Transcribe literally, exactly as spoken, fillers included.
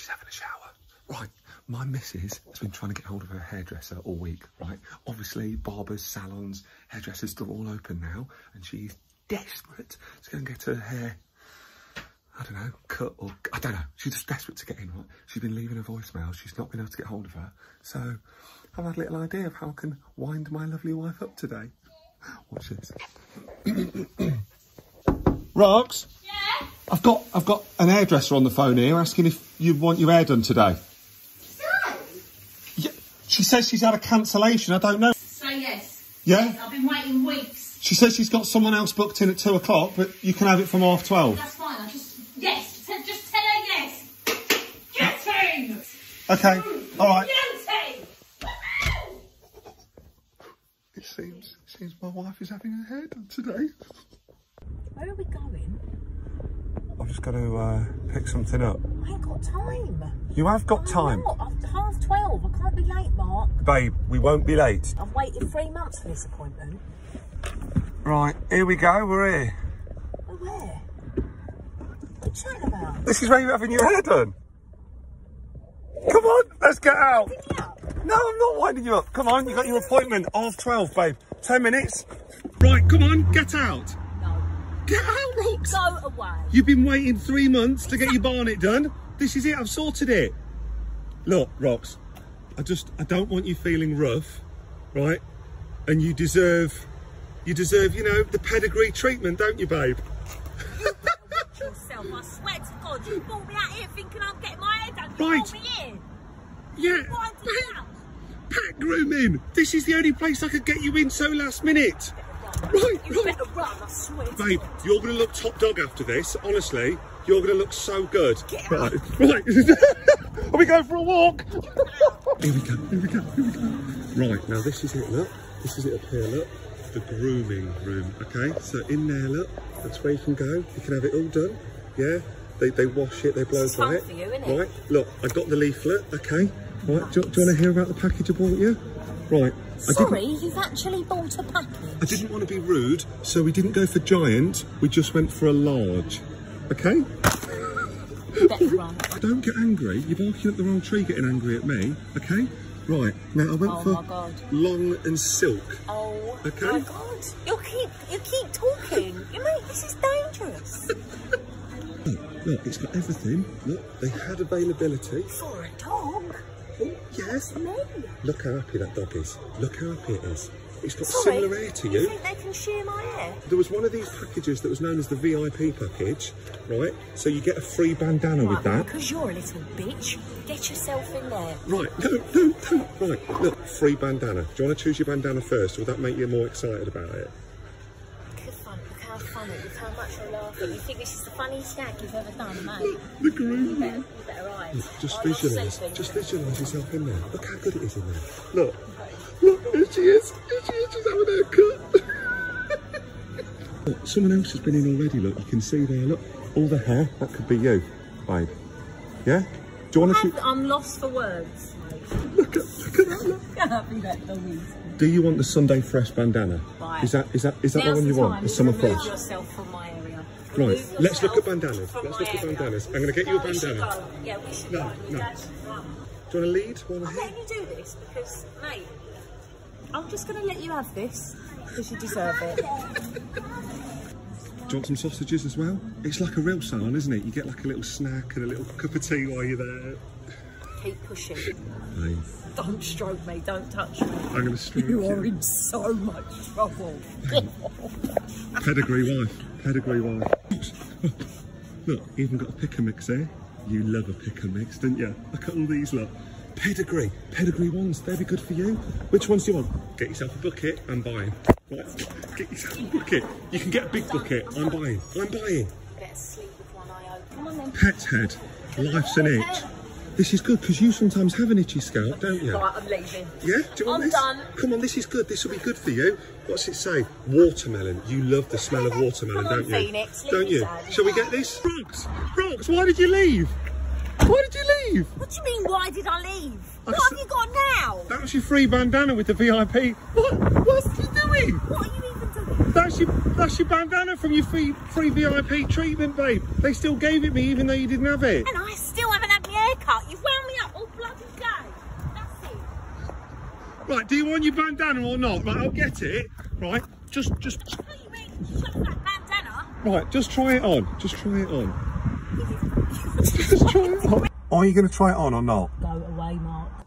She's having a shower. Right, my missus has been trying to get hold of her hairdresser all week, right? Obviously, barbers, salons, hairdressers, they're all open now, and she's desperate to go and get her hair, I don't know, cut or, I don't know, she's just desperate to get in, right? She's been leaving her voicemails, she's not been able to get hold of her, so I've had a little idea of how I can wind my lovely wife up today. Watch this. Rox? Yeah? I've got, I've got an hairdresser on the phone here asking if you want your hair done today. She says she's had a cancellation, I don't know. So yes. Yeah? Yes, I've been waiting weeks. She says she's got someone else booked in at two o'clock, but you can have it from half twelve. That's fine, I just, yes, just tell her yes. Get in! Okay, all right. Get in! It seems, it seems my wife is having her hair done today. Where are we going? I've just got to uh, pick something up. I ain't got time. You have got I'm time. Not. I'm half twelve. I can't be late, Mark. Babe, we won't be late. I've waited three months for this appointment. Right, here we go. We're here. We're where? What are you chatting about? This is where you're having your hair done. Come on, let's get out. Winding me up? No, I'm not winding you up. Come on, you got your appointment half twelve, babe. Ten minutes. Right, come on, get out. Get out, Rox! Go away. You've been waiting three months to get your barnet done. This is it, I've sorted it. Look, Rox, I just, I don't want you feeling rough, right? And you deserve, you deserve, you know, the pedigree treatment, don't you, babe? You watch yourself, I swear to God, you brought me out here thinking I'm getting my hair done. You right. Me here. Yeah. What I did now? Pet grooming. This is the only place I could get you in so last minute. Right, you right. Better run, I swear. Babe, you're going to look top dog after this. Honestly, you're going to look so good. Get right, out. Right. Are we going for a walk? Here we go, here we go, here we go. Right, now this is it, look. This is it up here, look. The grooming room, okay? So in there, look, that's where you can go. You can have it all done, yeah? They, they wash it, they blow dry it. For you, isn't it. Right, look, I got the leaflet, okay? Right, nice. do, do you want to hear about the package I bought you? Right. Sorry, you've actually bought a package. I didn't want to be rude, so we didn't go for giant, we just went for a large. Okay? Better run. Don't get angry, you're barking at the wrong tree getting angry at me, okay? Right, now I went oh for my God. long and silk. Oh okay? my God, you keep, you keep talking. You mate, this is dangerous. Look, look, it's got everything. Look, they had availability. For a dog? Oh, yes. Me. Look how happy that dog is. Look how happy it is. It's got Sorry, similar hair to you. You think they can shear my hair? There was one of these packages that was known as the V I P package, right? So you get a free bandana right, with that. Because you're a little bitch. Get yourself in there. Right, no, no, no. Right, look, free bandana. Do you want to choose your bandana first? Will that make you more excited about it? How funny, look how much you're laughing. You think this is the funniest gag you've ever done, mate? Look, the grooming. You better, you better right. Look, just visualise, just visualise yourself in there. Look how good it is in there. Look, look, here she is, here she is, she's having her cut. Look, someone else has been in already, look, you can see there, look, all the hair, that could be you, babe. Yeah? Do you want to shoot? I'm lost for words. Look at, look at that, look. that Do you want the Sunday Fresh bandana? Right. Is that, is that, is that the one you want? The summer fresh? yourself from my area. Remove right, let's look at bandanas. Let's look at bandanas. I'm going to get no, you a bandana. We yeah, we should no, go. No. Dad should run. Do you want to lead? One I'm letting you do this because, mate, I'm just going to let you have this because you deserve it. Do you want some sausages as well? It's like a real salon, isn't it? You get like a little snack and a little cup of tea while you're there. Keep pushing. Hey. Don't stroke me, don't touch me. I'm going to stroke you. You are in so much trouble. Hey. Pedigree wife, pedigree wife. Look, even got a pick-a-mix here. You love a pick-a-mix, don't you? Look at all these, look. Pedigree, pedigree ones, they'd be good for you. Which ones do you want? Get yourself a bucket, I'm buying. Right, get yourself a bucket. You can get a big bucket, I'm buying, I'm buying. Better sleep with one eye open. Come on then. Pet's head, life's an itch. This is good, because you sometimes have an itchy scalp, don't you? Right, I'm leaving. Yeah? Do you want I'm this? done. Come on, this is good. This will be good for you. What's it say? Watermelon. You love the smell of watermelon, on, don't you? Phoenix. Leave don't you? Sad. Shall we get this? Rox! Rox, why did you leave? Why did you leave? What do you mean, why did I leave? I what have you got now? That was your free bandana with the V I P. What? What are you doing? What are you even doing? That's your, that's your bandana from your free, free V I P treatment, babe. They still gave it me, even though you didn't have it. And I still haven't had my haircut. Right, do you want your bandana or not? Right, I'll get it. Right, just, just. What do you mean? Shut that bandana. Right, just try it on. Just try it on. Just try it on. Are you going to try it on or not? Go away, Mark.